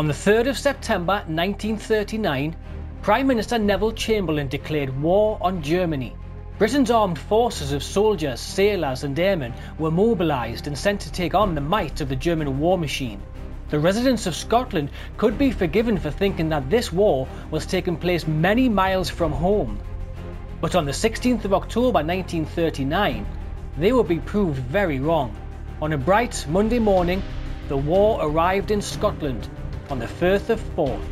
On the 3rd of September 1939, Prime Minister Neville Chamberlain declared war on Germany. Britain's armed forces of soldiers, sailors and airmen were mobilised and sent to take on the might of the German war machine. The residents of Scotland could be forgiven for thinking that this war was taking place many miles from home. But on the 16th of October 1939, they would be proved very wrong. On a bright Monday morning, the war arrived in Scotland on the Firth of Forth.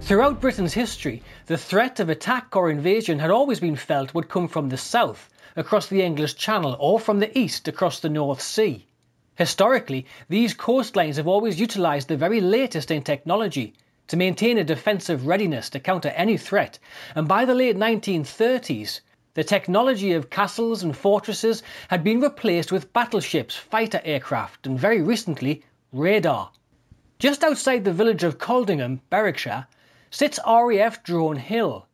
Throughout Britain's history, the threat of attack or invasion had always been felt would come from the south, across the English Channel, or from the east, across the North Sea. Historically, these coastlines have always utilised the very latest in technology to maintain a defensive readiness to counter any threat, and by the late 1930s, the technology of castles and fortresses had been replaced with battleships, fighter aircraft, and very recently, radar. Just outside the village of Coldingham, Berwickshire, sits RAF Drone Hill.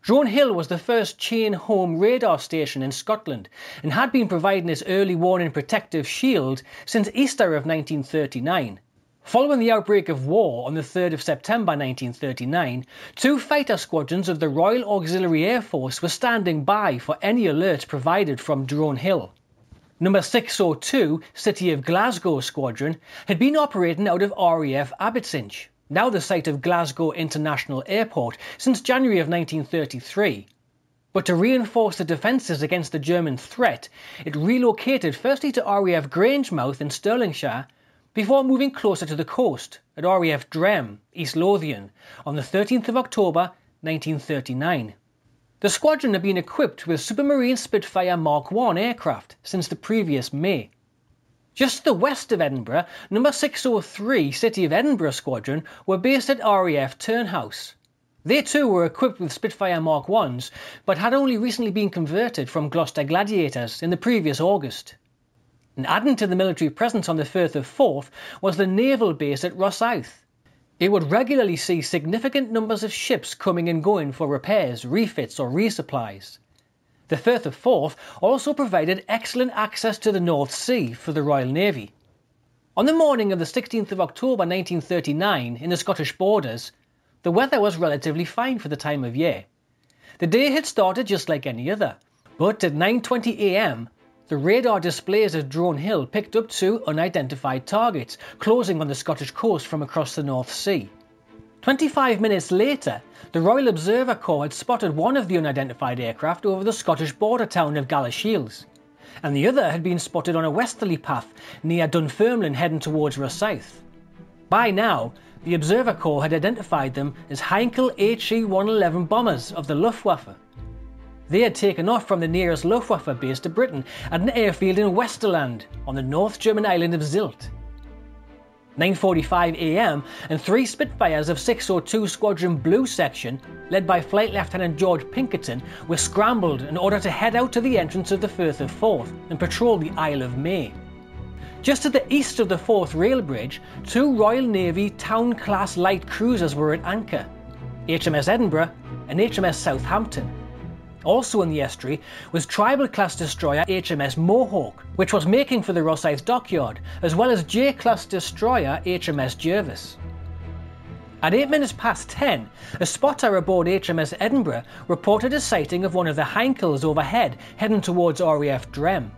Drone Hill was the first chain home radar station in Scotland and had been providing its early warning protective shield since Easter of 1939. Following the outbreak of war on the 3rd of September 1939, two fighter squadrons of the Royal Auxiliary Air Force were standing by for any alert provided from Drone Hill. No. 602 City of Glasgow Squadron had been operating out of RAF Abbotsingh, now the site of Glasgow International Airport, since January of 1933. But to reinforce the defences against the German threat, it relocated firstly to RAF Grangemouth in Stirlingshire, before moving closer to the coast at RAF Drem, East Lothian, on the 13th of October 1939. The squadron had been equipped with Supermarine Spitfire Mark I aircraft since the previous May. Just to the west of Edinburgh, No. 603 City of Edinburgh Squadron were based at RAF Turnhouse. They too were equipped with Spitfire Mark Is, but had only recently been converted from Gloucester Gladiators in the previous August. And adding to the military presence on the Firth of Forth was the naval base at Rosyth. It would regularly see significant numbers of ships coming and going for repairs, refits or resupplies. The Firth of Forth also provided excellent access to the North Sea for the Royal Navy. On the morning of the 16th of October 1939 in the Scottish borders, the weather was relatively fine for the time of year. The day had started just like any other, but at 9:20 AM, the radar displays of Drone Hill picked up two unidentified targets, closing on the Scottish coast from across the North Sea. 25 minutes later, the Royal Observer Corps had spotted one of the unidentified aircraft over the Scottish border town of Galashiels, and the other had been spotted on a westerly path near Dunfermline heading towards Rosyth. By now, the Observer Corps had identified them as Heinkel HE 111 bombers of the Luftwaffe. They had taken off from the nearest Luftwaffe base to Britain at an airfield in Westerland on the North German island of Sylt. 9:45 AM and three Spitfires of 602 Squadron Blue Section, led by Flight Lieutenant George Pinkerton, were scrambled in order to head out to the entrance of the Firth of Forth and patrol the Isle of May. Just to the east of the Forth Rail Bridge, two Royal Navy Town-class light cruisers were at anchor, HMS Edinburgh and HMS Southampton. Also in the estuary was Tribal-class destroyer HMS Mohawk, which was making for the Rosyth dockyard, as well as J-class destroyer HMS Jervis. At 10:08 PM, a spotter aboard HMS Edinburgh reported a sighting of one of the Heinkels overhead, heading towards RAF Drem.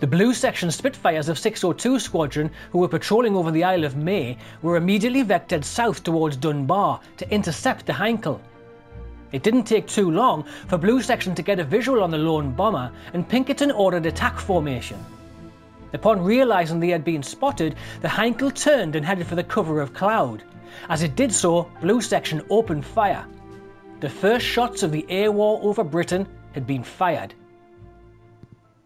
The Blue Section Spitfires of 602 Squadron, who were patrolling over the Isle of May, were immediately vectored south towards Dunbar to intercept the Heinkel. It didn't take too long for Blue Section to get a visual on the lone bomber, and Pinkerton ordered attack formation. Upon realising they had been spotted, the Heinkel turned and headed for the cover of cloud. As it did so, Blue Section opened fire. The first shots of the air war over Britain had been fired.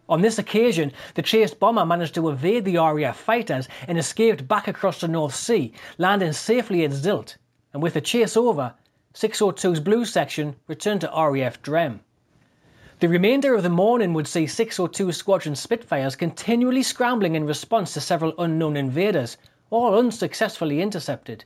On this occasion, the chased bomber managed to evade the RAF fighters and escaped back across the North Sea, landing safely at Sylt, and with the chase over, 602's Blue Section returned to RAF Drem. The remainder of the morning would see 602 Squadron Spitfires continually scrambling in response to several unknown invaders, all unsuccessfully intercepted.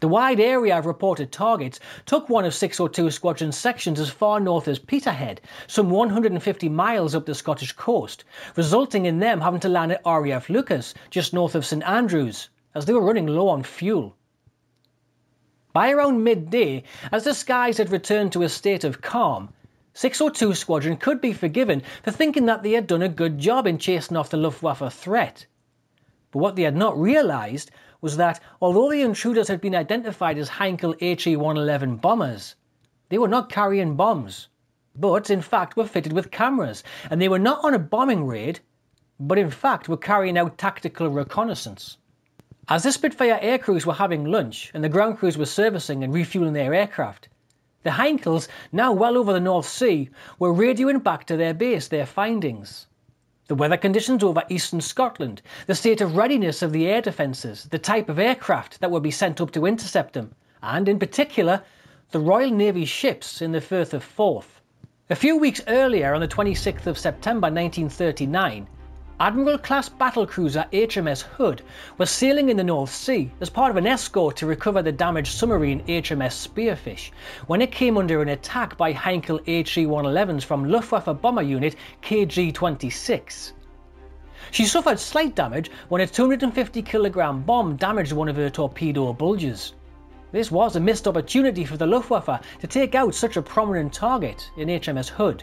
The wide area of reported targets took one of 602 Squadron's sections as far north as Peterhead, some 150 miles up the Scottish coast, resulting in them having to land at RAF Leuchars, just north of St Andrews, as they were running low on fuel. By around midday, as the skies had returned to a state of calm, 602 Squadron could be forgiven for thinking that they had done a good job in chasing off the Luftwaffe threat. But what they had not realised was that, although the intruders had been identified as Heinkel HE 111 bombers, they were not carrying bombs, but in fact were fitted with cameras, and they were not on a bombing raid, but in fact were carrying out tactical reconnaissance. As the Spitfire air crews were having lunch and the ground crews were servicing and refuelling their aircraft, the Heinkels, now well over the North Sea, were radioing back to their base their findings. The weather conditions over eastern Scotland, the state of readiness of the air defences, the type of aircraft that would be sent up to intercept them, and, in particular, the Royal Navy ships in the Firth of Forth. A few weeks earlier, on the 26th of September 1939, Admiral-class battlecruiser HMS Hood was sailing in the North Sea as part of an escort to recover the damaged submarine HMS Spearfish, when it came under an attack by Heinkel HE 111s from Luftwaffe Bomber Unit KG-26. She suffered slight damage when a 250kg bomb damaged one of her torpedo bulges. This was a missed opportunity for the Luftwaffe to take out such a prominent target in HMS Hood.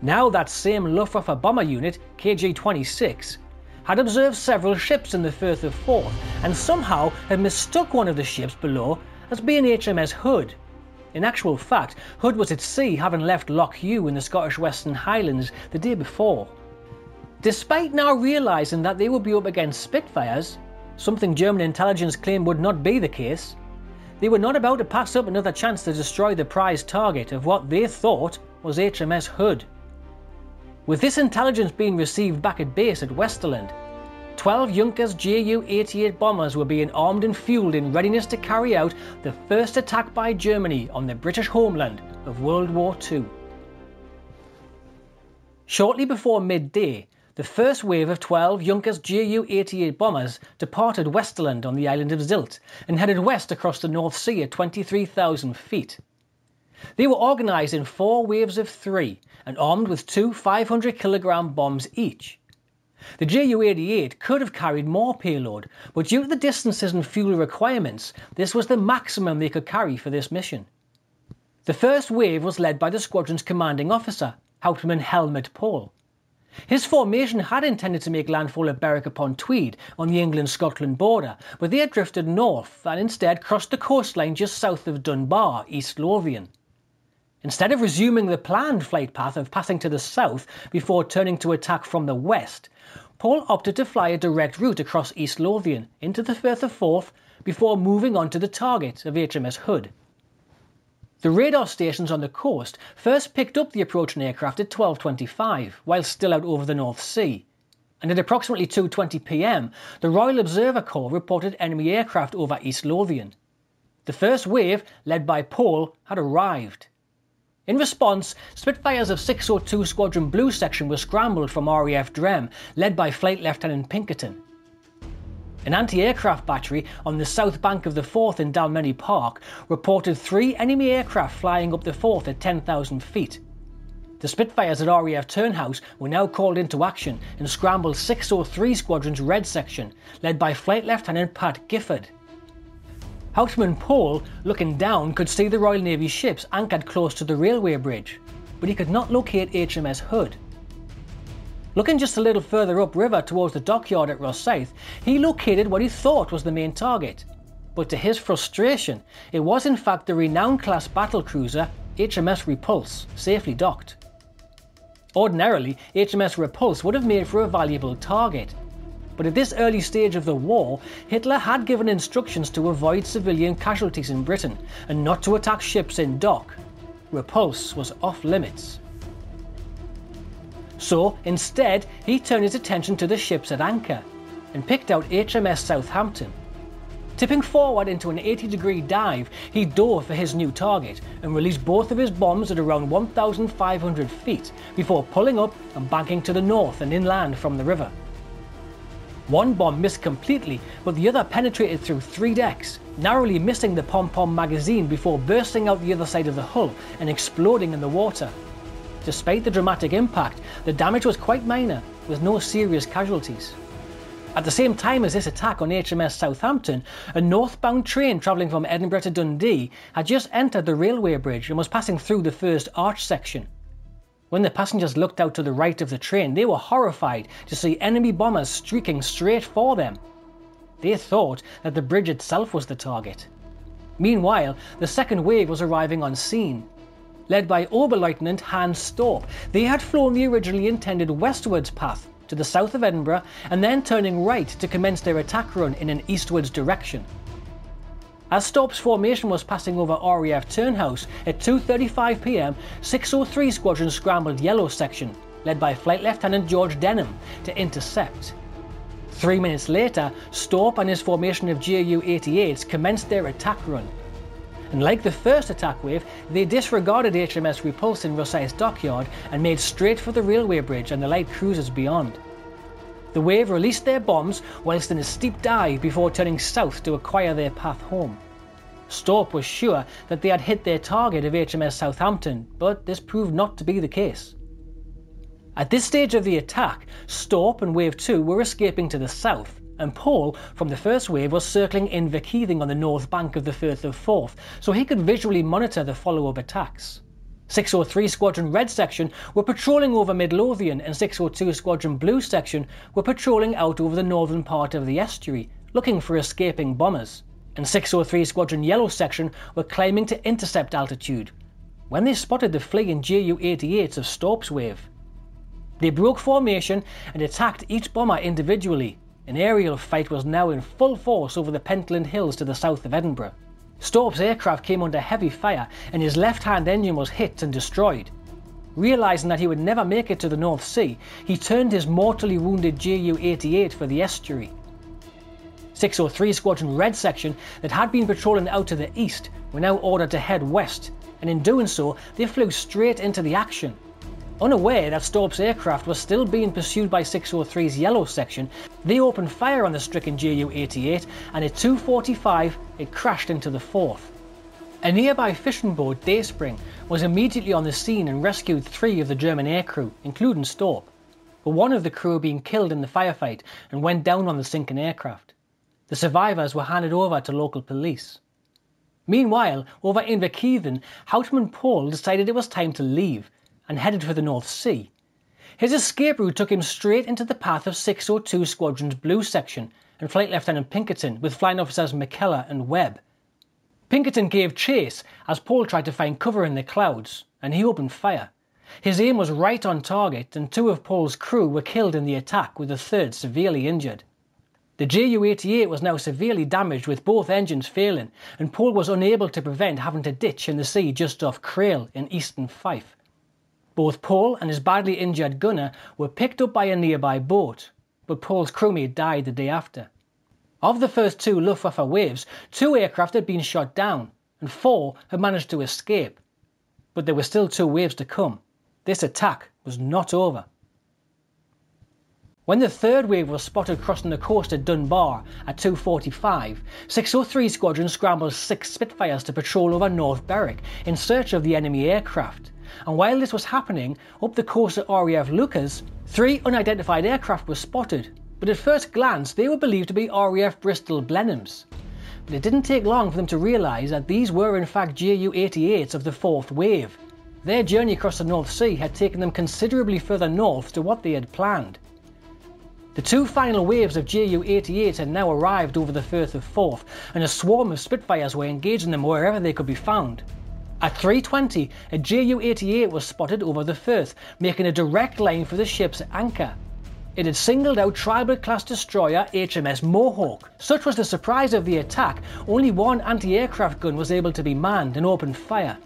Now that same Luftwaffe bomber unit, KG-26, had observed several ships in the Firth of Forth and somehow had mistook one of the ships below as being HMS Hood. In actual fact, Hood was at sea, having left Loch Ewe in the Scottish Western Highlands the day before. Despite now realising that they would be up against Spitfires, something German intelligence claimed would not be the case, they were not about to pass up another chance to destroy the prize target of what they thought was HMS Hood. With this intelligence being received back at base at Westerland, 12 Junkers Ju-88 bombers were being armed and fuelled in readiness to carry out the first attack by Germany on the British homeland of World War II. Shortly before midday, the first wave of 12 Junkers Ju-88 bombers departed Westerland on the island of Sylt and headed west across the North Sea at 23,000 feet. They were organised in 4 waves of 3 and armed with 2 500kg bombs each. The Ju-88 could have carried more payload, but due to the distances and fuel requirements, this was the maximum they could carry for this mission. The first wave was led by the squadron's commanding officer, Hauptmann Helmut Pohl. His formation had intended to make landfall at Berwick-upon-Tweed on the England-Scotland border, but they had drifted north and instead crossed the coastline just south of Dunbar, East Lothian. Instead of resuming the planned flight path of passing to the south before turning to attack from the west, Pohl opted to fly a direct route across East Lothian into the Firth of Forth before moving on to the target of HMS Hood. The radar stations on the coast first picked up the approaching aircraft at 12:25 while still out over the North Sea, and at approximately 2:20 PM the Royal Observer Corps reported enemy aircraft over East Lothian. The first wave, led by Pohl, had arrived. In response, Spitfires of 602 Squadron Blue Section were scrambled from RAF Drem, led by Flight Lieutenant Pinkerton. An anti-aircraft battery on the south bank of the Forth in Dalmeny Park reported 3 enemy aircraft flying up the Forth at 10,000 feet. The Spitfires at RAF Turnhouse were now called into action and scrambled 603 Squadron's Red Section, led by Flight Lieutenant Pat Gifford. Hauptmann Pohl, looking down, could see the Royal Navy ships anchored close to the railway bridge, but he could not locate HMS Hood. Looking just a little further upriver towards the dockyard at Rosyth, he located what he thought was the main target, but to his frustration, it was in fact the Renown-class battlecruiser HMS Repulse, safely docked. Ordinarily, HMS Repulse would have made for a valuable target, but at this early stage of the war, Hitler had given instructions to avoid civilian casualties in Britain and not to attack ships in dock. Repulse was off limits. So instead, he turned his attention to the ships at anchor and picked out HMS Southampton. Tipping forward into an 80-degree dive, he dove for his new target and released both of his bombs at around 1,500 feet before pulling up and banking to the north and inland from the river. One bomb missed completely, but the other penetrated through 3 decks, narrowly missing the pom-pom magazine before bursting out the other side of the hull and exploding in the water. Despite the dramatic impact, the damage was quite minor, with no serious casualties. At the same time as this attack on HMS Southampton, a northbound train travelling from Edinburgh to Dundee had just entered the railway bridge and was passing through the first arch section. When the passengers looked out to the right of the train, they were horrified to see enemy bombers streaking straight for them. They thought that the bridge itself was the target. Meanwhile, the second wave was arriving on scene. Led by Oberleutnant Hans Storp, they had flown the originally intended westwards path to the south of Edinburgh and then turning right to commence their attack run in an eastwards direction. As Storp's formation was passing over RAF Turnhouse at 2:35 PM, 603 Squadron scrambled yellow section, led by Flight Lieutenant George Denham, to intercept. 3 minutes later, Storp and his formation of Ju-88s commenced their attack run. And like the first attack wave, they disregarded HMS Repulse in Rosyth Dockyard and made straight for the railway bridge and the light cruisers beyond. The wave released their bombs whilst in a steep dive before turning south to acquire their path home. Storp was sure that they had hit their target of HMS Southampton, but this proved not to be the case. At this stage of the attack, Storp and Wave 2 were escaping to the south, and Pohl from the first wave was circling in Inverkeithing on the north bank of the Firth of Forth, so he could visually monitor the follow-up attacks. 603 Squadron Red Section were patrolling over Mid Lothian, and 602 Squadron Blue Section were patrolling out over the northern part of the estuary, looking for escaping bombers, and 603 Squadron Yellow Section were climbing to intercept altitude, when they spotted the fleeing Ju-88s of Storp's wave. They broke formation and attacked each bomber individually. An aerial fight was now in full force over the Pentland Hills to the south of Edinburgh. Storp's aircraft came under heavy fire and his left-hand engine was hit and destroyed. Realising that he would never make it to the North Sea, he turned his mortally wounded Ju-88 for the estuary. 603 Squadron Red Section that had been patrolling out to the east were now ordered to head west, and in doing so they flew straight into the action. Unaware that Storp's aircraft was still being pursued by 603's Yellow Section, they opened fire on the stricken Ju-88 and at 2:45 it crashed into the Forth. A nearby fishing boat, Dayspring, was immediately on the scene and rescued 3 of the German aircrew, including Storp, but one of the crew being killed in the firefight and went down on the sinking aircraft. The survivors were handed over to local police. Meanwhile, over Inverkeithing, Hauptmann Pohl decided it was time to leave and headed for the North Sea. His escape route took him straight into the path of 602 Squadron's Blue Section and Flight Lieutenant Pinkerton with Flying Officers McKellar and Webb. Pinkerton gave chase as Pohl tried to find cover in the clouds, and he opened fire. His aim was right on target and 2 of Pohl's crew were killed in the attack, with the third severely injured. The Ju-88 was now severely damaged with both engines failing, and Pohl was unable to prevent having to ditch in the sea just off Crail in eastern Fife. Both Pohl and his badly injured gunner were picked up by a nearby boat, but Pohl's crewmate died the day after. Of the first 2 Luftwaffe waves, 2 aircraft had been shot down and 4 had managed to escape, but there were still 2 waves to come. This attack was not over. When the third wave was spotted crossing the coast at Dunbar at 2:45, 603 Squadron scrambled 6 Spitfires to patrol over North Berwick in search of the enemy aircraft. And while this was happening, up the coast at RAF Leuchars, 3 unidentified aircraft were spotted, but at first glance they were believed to be RAF Bristol Blenheims. But it didn't take long for them to realise that these were in fact Ju-88s of the 4th wave. Their journey across the North Sea had taken them considerably further north to what they had planned. The 2 final waves of Ju-88 had now arrived over the Firth of Forth, and a swarm of Spitfires were engaging them wherever they could be found. At 3:20, a Ju-88 was spotted over the Firth, making a direct line for the ship's anchor. It had singled out Tribal-class destroyer HMS Mohawk. Such was the surprise of the attack, only 1 anti-aircraft gun was able to be manned and opened fire.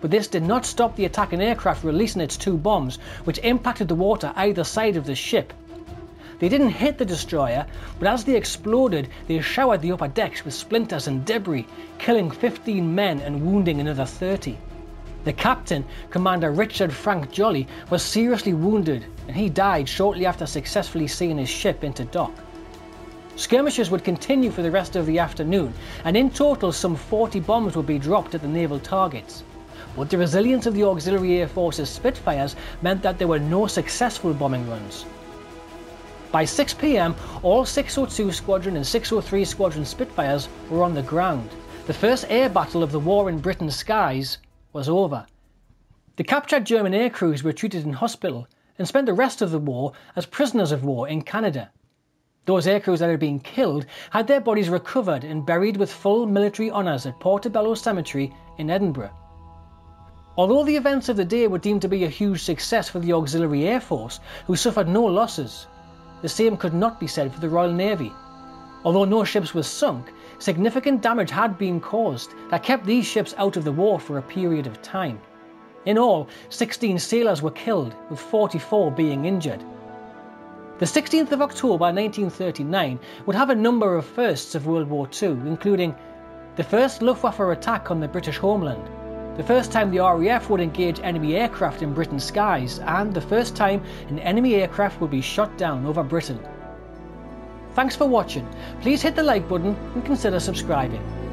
But this did not stop the attacking aircraft releasing its 2 bombs, which impacted the water either side of the ship. They didn't hit the destroyer, but as they exploded, they showered the upper decks with splinters and debris, killing 15 men and wounding another 30. The captain, Commander Richard Frank Jolly, was seriously wounded, and he died shortly after successfully seeing his ship into dock. Skirmishes would continue for the rest of the afternoon, and in total some 40 bombs would be dropped at the naval targets. But the resilience of the Auxiliary Air Force's Spitfires meant that there were no successful bombing runs. By 6 PM, all 602 Squadron and 603 Squadron Spitfires were on the ground. The first air battle of the war in Britain's skies was over. The captured German air crews were treated in hospital and spent the rest of the war as prisoners of war in Canada. Those air crews that had been killed had their bodies recovered and buried with full military honours at Portobello Cemetery in Edinburgh. Although the events of the day were deemed to be a huge success for the Auxiliary Air Force, who suffered no losses, the same could not be said for the Royal Navy. Although no ships were sunk, significant damage had been caused that kept these ships out of the war for a period of time. In all, 16 sailors were killed, with 44 being injured. The 16th of October 1939 would have a number of firsts of World War II, including the first Luftwaffe attack on the British homeland, the first time the RAF would engage enemy aircraft in Britain's skies, and the first time an enemy aircraft would be shot down over Britain. Thanks for watching. Please hit the like button and consider subscribing.